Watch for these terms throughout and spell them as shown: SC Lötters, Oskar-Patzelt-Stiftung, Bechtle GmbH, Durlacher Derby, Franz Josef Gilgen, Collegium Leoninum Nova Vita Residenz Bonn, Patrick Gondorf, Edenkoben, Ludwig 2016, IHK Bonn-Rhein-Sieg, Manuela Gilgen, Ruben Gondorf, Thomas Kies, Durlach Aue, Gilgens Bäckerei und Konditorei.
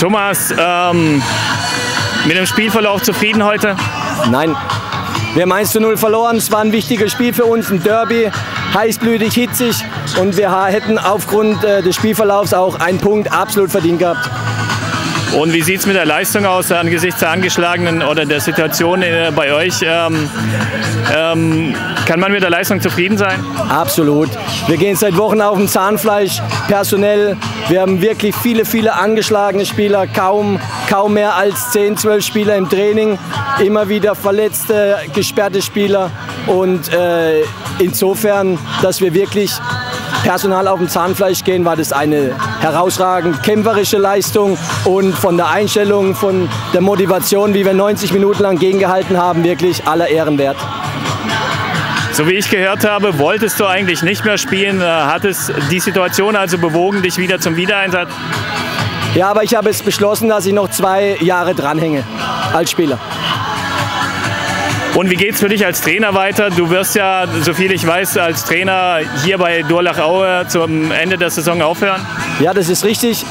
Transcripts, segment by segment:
Thomas, mit dem Spielverlauf zufrieden heute? Nein. Wir haben 1:0 verloren. Es war ein wichtiges Spiel für uns, ein Derby, heißblütig, hitzig. Und wir hätten aufgrund des Spielverlaufs auch einen Punkt absolut verdient gehabt. Und wie sieht es mit der Leistung aus angesichts der angeschlagenen oder der Situation bei euch? Kann man mit der Leistung zufrieden sein? Absolut. Wir gehen seit Wochen auf dem Zahnfleisch, personell. Wir haben wirklich viele angeschlagene Spieler, kaum mehr als 10, 12 Spieler im Training. Immer wieder verletzte, gesperrte Spieler. Und insofern, dass wir wirklich Personal auf dem Zahnfleisch gehen, war das eine herausragend kämpferische Leistung und von der Einstellung, von der Motivation, wie wir 90 Minuten lang gegengehalten haben, wirklich aller Ehren wert. So wie ich gehört habe, wolltest du eigentlich nicht mehr spielen. Hat es die Situation also bewogen, dich wieder zum Wiedereinsatz? Ja, aber ich habe es beschlossen, dass ich noch 2 Jahre dranhänge als Spieler. Und wie geht es für dich als Trainer weiter? Du wirst ja, soviel ich weiß, als Trainer hier bei Durlach Aue zum Ende der Saison aufhören. Ja, das ist richtig.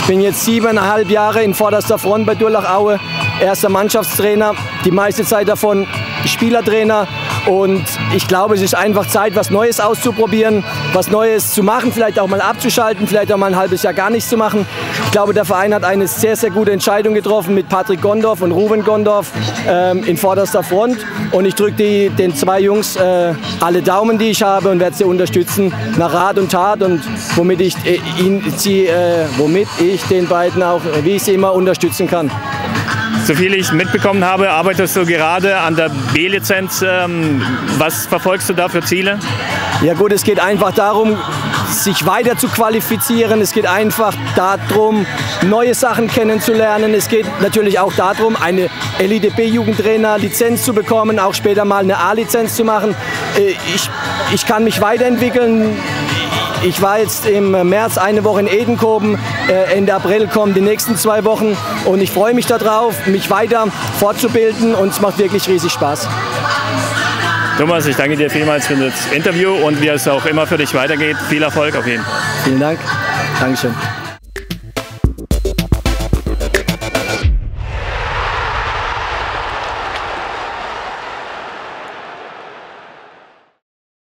Ich bin jetzt 7,5 Jahre in vorderster Front bei Durlach Aue. Erster Mannschaftstrainer, die meiste Zeit davon Spielertrainer. Und ich glaube, es ist einfach Zeit, was Neues auszuprobieren, was Neues zu machen, vielleicht auch mal abzuschalten, vielleicht auch mal ein halbes Jahr gar nichts zu machen. Ich glaube, der Verein hat eine sehr gute Entscheidung getroffen mit Patrick Gondorf und Ruben Gondorf in vorderster Front. Und ich drücke den 2 Jungs alle Daumen, die ich habe, und werde sie unterstützen nach Rat und Tat. Und womit ich den beiden auch, wie ich sie immer, unterstützen kann. Soviel ich mitbekommen habe, arbeitest du gerade an der B-Lizenz. Was verfolgst du da für Ziele? Ja gut, es geht einfach darum, sich weiter zu qualifizieren. Es geht einfach darum, neue Sachen kennenzulernen. Es geht natürlich auch darum, eine LIDB-Jugendtrainer-Lizenz zu bekommen, auch später mal eine A-Lizenz zu machen. Ich kann mich weiterentwickeln. Ich war jetzt im März 1 Woche in Edenkoben, Ende April kommen die nächsten 2 Wochen und ich freue mich darauf, mich weiter fortzubilden, und es macht wirklich riesig Spaß. Thomas, ich danke dir vielmals für das Interview und wie es auch immer für dich weitergeht. Viel Erfolg auf jeden Fall. Vielen Dank. Dankeschön.